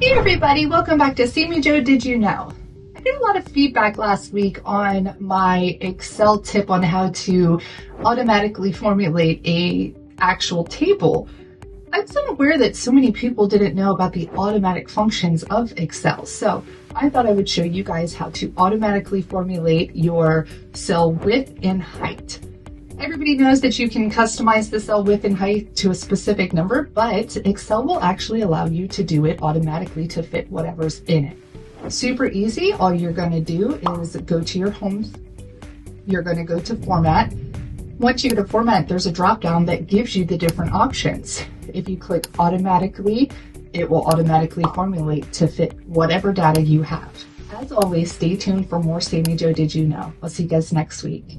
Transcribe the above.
Hey everybody, welcome back to See Me Joe, Did You Know? I got a lot of feedback last week on my Excel tip on how to automatically formulate an actual table. I wasn't aware that so many people didn't know about the automatic functions of Excel, so I thought I would show you guys how to automatically formulate your cell width and height. Everybody knows that you can customize the cell width and height to a specific number, but Excel will actually allow you to do it automatically to fit whatever's in it. Super easy. All you're going to do is go to your home. You're going to go to Format. Once you go to Format, there's a drop down that gives you the different options. If you click Automatically, it will automatically formulate to fit whatever data you have. As always, stay tuned for more See Me Joe, Did You Know? I'll see you guys next week.